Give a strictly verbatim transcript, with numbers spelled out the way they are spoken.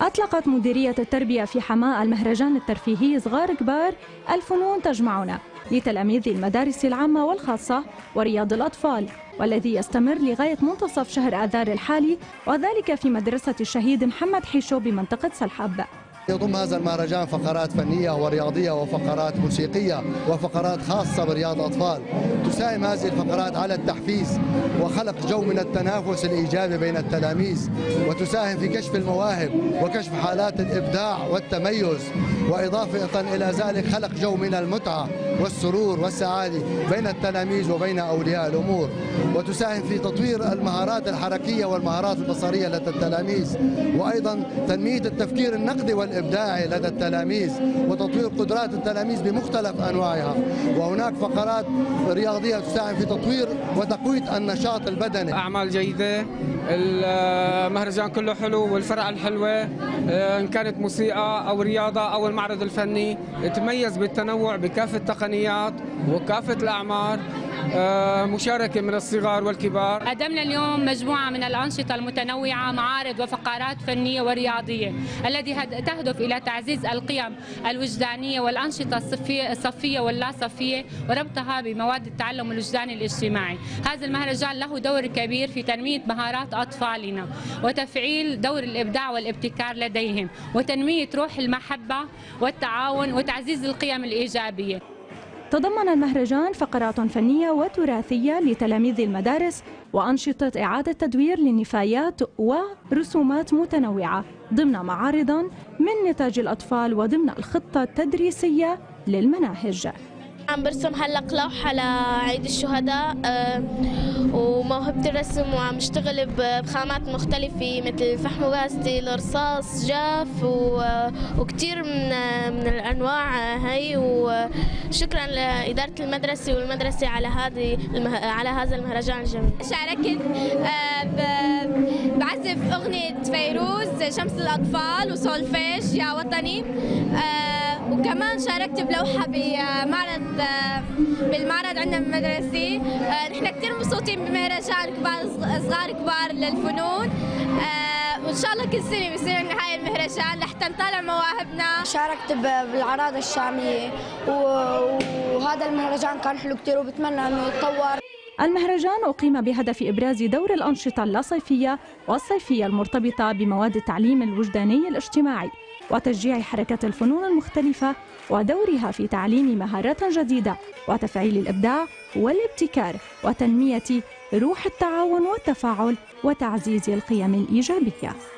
أطلقت مديرية التربية في حماة المهرجان الترفيهي صغار كبار الفنون تجمعنا لتلاميذ المدارس العامة والخاصة ورياض الأطفال، والذي يستمر لغاية منتصف شهر آذار الحالي، وذلك في مدرسة الشهيد محمد حيشو بمنطقة سلحب. يضم هذا المهرجان فقرات فنية ورياضية وفقرات موسيقية وفقرات خاصة برياض الأطفال. تساهم هذه الفقرات على التحفيز وخلق جو من التنافس الإيجابي بين التلاميذ، وتساهم في كشف المواهب وكشف حالات الإبداع والتميز، وإضافة إلى ذلك خلق جو من المتعة والسرور والسعادة بين التلاميذ وبين أولياء الأمور، وتساهم في تطوير المهارات الحركية والمهارات البصرية لدى التلاميذ، وأيضا تنمية التفكير النقدي والإبداعي لدى التلاميذ وتطوير قدرات التلاميذ بمختلف أنواعها. وهناك فقرات رياضية تساهم في تطوير وتقوية النشاط البدني. أعمال جيدة، المهرجان كله حلو والفرقة الحلوة، إن كانت موسيقى أو رياضة أو المعرض الفني تميز بالتنوع بكافة التقنيات وكافة الأعمار، مشاركة من الصغار والكبار. قدمنا اليوم مجموعة من الأنشطة المتنوعة، معارض وفقرات فنية ورياضية التي تهدف إلى تعزيز القيم الوجدانية والأنشطة الصفية واللا صفية وربطها بمواد التعلم الوجداني الاجتماعي. هذا المهرجان له دور كبير في تنمية مهارات أطفالنا وتفعيل دور الإبداع والابتكار لديهم وتنمية روح المحبة والتعاون وتعزيز القيم الإيجابية. تضمن المهرجان فقرات فنية وتراثية لتلاميذ المدارس وأنشطة إعادة تدوير للنفايات ورسومات متنوعة ضمن معارض من نتاج الأطفال وضمن الخطة التدريسية للمناهج. عم برسم هلا لوحة لعيد الشهداء وموهبة الرسم، وعم اشتغل بخامات مختلفة مثل فحم وباستيل، رصاص، جاف وكثير من من الانواع هي. وشكرا لإدارة المدرسة والمدرسة على هذه على هذا المهرجان الجميل. شاركت بعزف أغنية فيروز، شمس الأطفال، وسولفيج، يا وطني، وكمان شاركت بلوحة بمعرض بالمعرض عندنا بالمدرسة. نحن كثير مبسوطين بمهرجان كبار صغار كبار للفنون، وإن شاء الله كل سنة بيصير لنا هاي المهرجان لحتى نطلع مواهبنا. شاركت بالأعراض الشامية وهذا المهرجان كان حلو كثير وبتمنى إنه يتطور. المهرجان أقيم بهدف إبراز دور الأنشطة اللاصيفية والصيفية المرتبطة بمواد التعليم الوجداني الاجتماعي وتشجيع حركة الفنون المختلفة ودورها في تعليم مهارات جديدة وتفعيل الإبداع والابتكار وتنمية روح التعاون والتفاعل وتعزيز القيم الإيجابية.